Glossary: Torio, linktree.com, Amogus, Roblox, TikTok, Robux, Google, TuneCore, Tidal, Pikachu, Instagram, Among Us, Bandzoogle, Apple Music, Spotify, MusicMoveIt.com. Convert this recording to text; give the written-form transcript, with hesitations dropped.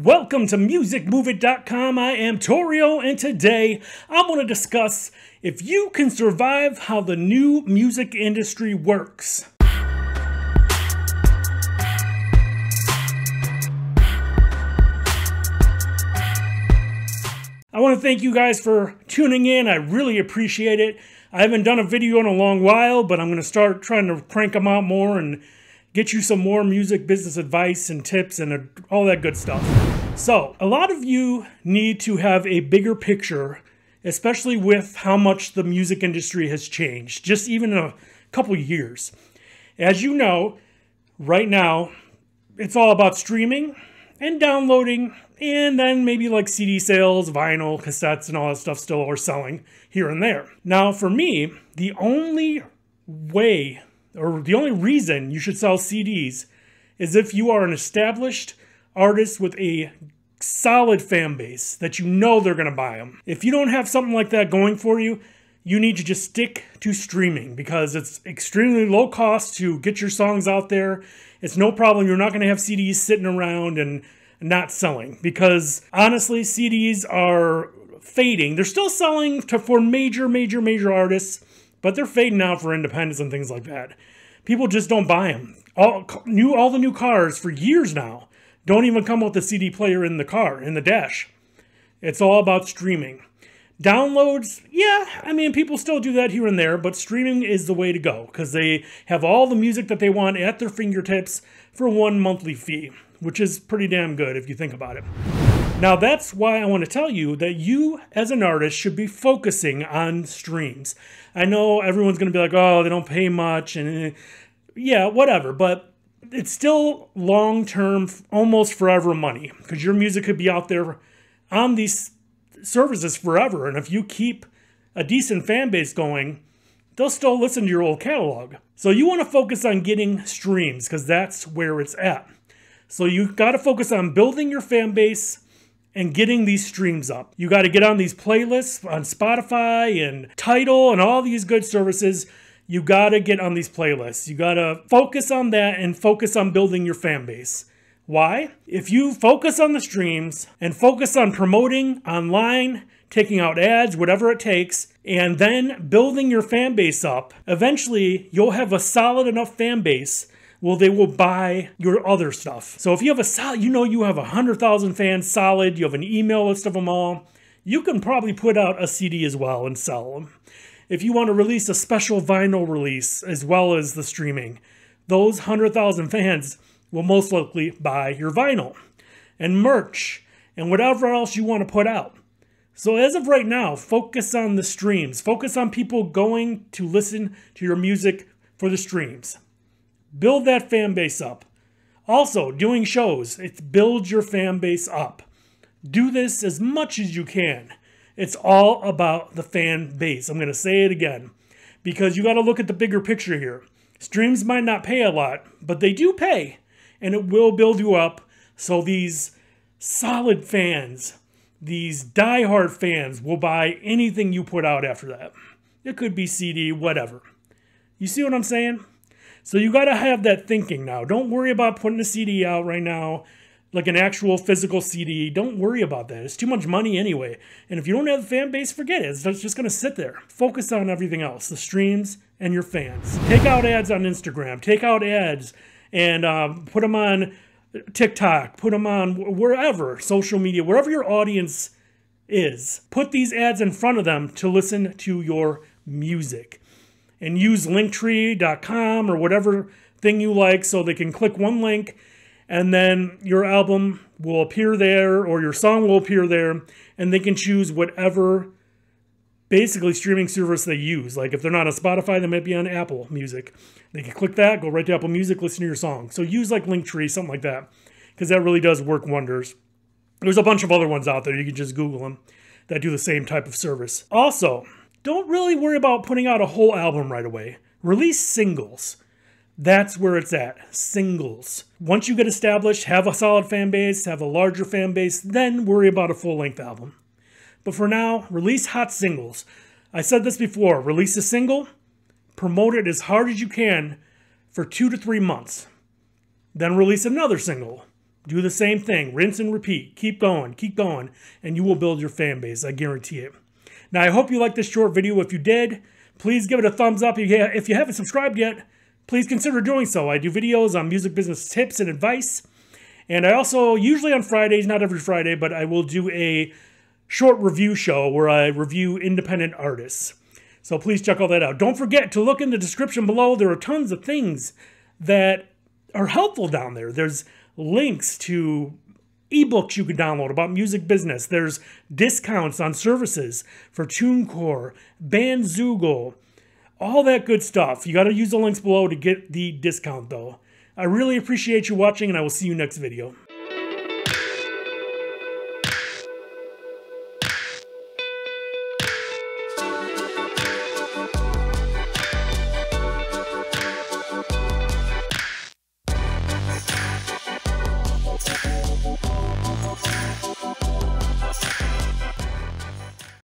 Welcome to MusicMoveIt.com. I am Torio, and today I want to discuss if you can survive how the new music industry works. I want to thank you guys for tuning in. I really appreciate it. I haven't done a video in a long while, but I'm going to start trying to crank them out more and get you some more music business advice and tips and all that good stuff. So a lot of you need to have a bigger picture, especially with how much the music industry has changed, just even in a couple years. As you know, right now, it's all about streaming and downloading, and then maybe like CD sales, vinyl, cassettes, and all that stuff still are selling here and there. Now, for me, the only way or the only reason you should sell CDs is if you are an established artist with a solid fan base that you know they're going to buy them. If you don't have something like that going for you, you need to just stick to streaming because it's extremely low cost to get your songs out there. It's no problem. You're not going to have CDs sitting around and not selling because honestly, CDs are fading. They're still selling for major artists, but they're fading out for independents and things like that. People just don't buy them. All the new cars for years now don't even come with a CD player in the car, in the dash. It's all about streaming. Downloads, yeah, I mean, people still do that here and there, but streaming is the way to go because they have all the music that they want at their fingertips for one monthly fee, which is pretty damn good if you think about it. Now, that's why I want to tell you that you, as an artist, should be focusing on streams. I know everyone's going to be like, oh, they don't pay much, and yeah, whatever, but it's still long-term, almost forever money, because your music could be out there on these services forever, and if you keep a decent fan base going, they'll still listen to your old catalog. So you want to focus on getting streams, because that's where it's at. So you've got to focus on building your fan base, and getting these streams up. You got to get on these playlists on Spotify and Tidal and all these good services. You got to get on these playlists. You got to focus on that and focus on building your fan base. Why? If you focus on the streams and focus on promoting online, taking out ads, whatever it takes, and then building your fan base up, eventually you'll have a solid enough fan base. Well, they will buy your other stuff. So if you have a solid, you know, you have 100,000 fans solid, you have an email list of them all, you can probably put out a CD as well and sell them. If you want to release a special vinyl release as well as the streaming, those 100,000 fans will most likely buy your vinyl and merch and whatever else you want to put out. So as of right now, focus on the streams. Focus on people going to listen to your music for the streams. Build that fan base up. Also, doing shows, it's build your fan base up. Do this as much as you can. It's all about the fan base. I'm going to say it again because you got to look at the bigger picture here. Streams might not pay a lot, but they do pay and it will build you up. So these solid fans, these diehard fans will buy anything you put out after that. It could be CD, whatever. You see what I'm saying? So you got to have that thinking now. Don't worry about putting a CD out right now, like an actual physical CD. Don't worry about that. It's too much money anyway. And if you don't have a fan base, forget it. It's just going to sit there. Focus on everything else, the streams and your fans. Take out ads on Instagram. Take out ads and put them on TikTok. Put them on wherever, social media, wherever your audience is. Put these ads in front of them to listen to your music. And use linktree.com or whatever thing you like so they can click one link and then your album will appear there or your song will appear there and they can choose whatever basically streaming service they use. Like if they're not on Spotify, they might be on Apple Music. They can click that, go right to Apple Music, listen to your song. So use like Linktree, something like that, because that really does work wonders. There's a bunch of other ones out there. You can just Google them that do the same type of service. Also, don't really worry about putting out a whole album right away. Release singles. That's where it's at. Singles. Once you get established, have a solid fan base, have a larger fan base, then worry about a full-length album. But for now, release hot singles. I said this before. Release a single, promote it as hard as you can for 2 to 3 months. Then release another single. Do the same thing. Rinse and repeat. Keep going, and you will build your fan base. I guarantee it. Now, I hope you liked this short video. If you did, please give it a thumbs up. If you haven't subscribed yet, please consider doing so. I do videos on music business tips and advice. And I also, usually on Fridays, not every Friday, but I will do a short review show where I review independent artists. So please check all that out. Don't forget to look in the description below. There are tons of things that are helpful down there. There's links to ebooks you can download about music business. There's discounts on services for TuneCore, Bandzoogle, all that good stuff. You got to use the links below to get the discount though. I really appreciate you watching, and I will see you next video.